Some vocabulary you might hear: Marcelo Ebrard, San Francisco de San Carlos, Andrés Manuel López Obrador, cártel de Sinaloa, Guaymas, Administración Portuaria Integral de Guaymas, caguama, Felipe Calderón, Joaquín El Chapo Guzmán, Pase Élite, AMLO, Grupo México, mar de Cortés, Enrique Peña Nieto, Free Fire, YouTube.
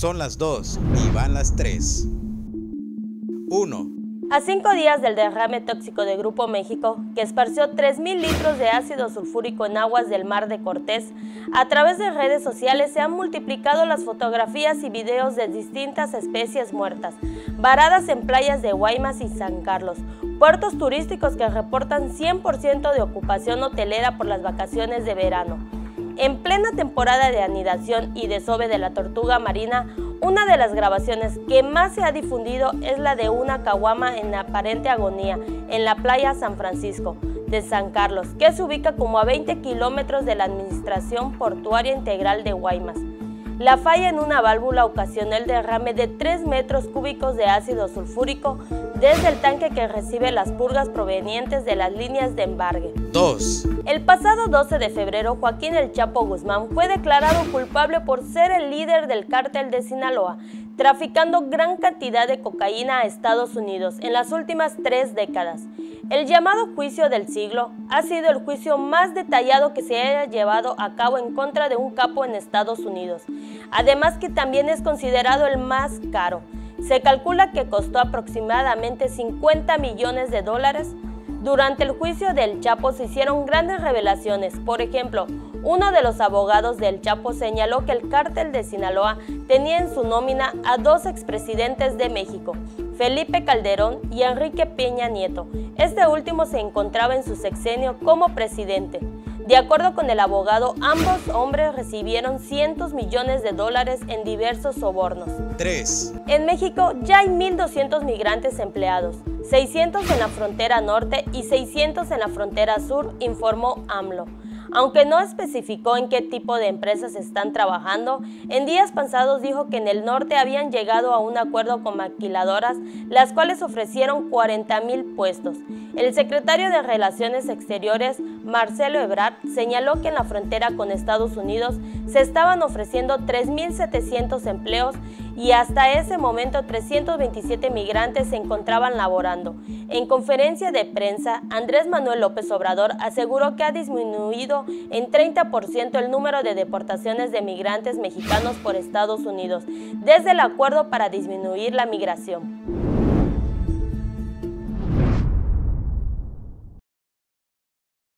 Son las 2 y van las 3. 1. A 5 días del derrame tóxico de Grupo México, que esparció 3.000 litros de ácido sulfúrico en aguas del mar de Cortés, a través de redes sociales se han multiplicado las fotografías y videos de distintas especies muertas, varadas en playas de Guaymas y San Carlos, puertos turísticos que reportan 100% de ocupación hotelera por las vacaciones de verano. En plena temporada de anidación y desove de la tortuga marina, una de las grabaciones que más se ha difundido es la de una caguama en aparente agonía en la playa San Francisco de San Carlos, que se ubica como a 20 kilómetros de la Administración Portuaria Integral de Guaymas. La falla en una válvula ocasionó el derrame de 3 metros cúbicos de ácido sulfúrico desde el tanque que recibe las purgas provenientes de las líneas de embargue. 2. El pasado 12 de febrero, Joaquín El Chapo Guzmán fue declarado culpable por ser el líder del cártel de Sinaloa, traficando gran cantidad de cocaína a Estados Unidos en las últimas 3 décadas. El llamado juicio del siglo ha sido el juicio más detallado que se haya llevado a cabo en contra de un capo en Estados Unidos, además que también es considerado el más caro. Se calcula que costó aproximadamente $50 millones. Durante el juicio del Chapo se hicieron grandes revelaciones. Por ejemplo, uno de los abogados del Chapo señaló que el cártel de Sinaloa tenía en su nómina a 2 expresidentes de México, Felipe Calderón y Enrique Peña Nieto. Este último se encontraba en su sexenio como presidente. De acuerdo con el abogado, ambos hombres recibieron cientos millones de dólares en diversos sobornos. 3. En México ya hay 1.200 migrantes empleados, 600 en la frontera norte y 600 en la frontera sur, informó AMLO. Aunque no especificó en qué tipo de empresas están trabajando, en días pasados dijo que en el norte habían llegado a un acuerdo con maquiladoras, las cuales ofrecieron 40.000 puestos. El secretario de Relaciones Exteriores, Marcelo Ebrard, señaló que en la frontera con Estados Unidos se estaban ofreciendo 3.700 empleos y hasta ese momento 327 migrantes se encontraban laborando. En conferencia de prensa, Andrés Manuel López Obrador aseguró que ha disminuido en 30% el número de deportaciones de migrantes mexicanos por Estados Unidos desde el acuerdo para disminuir la migración.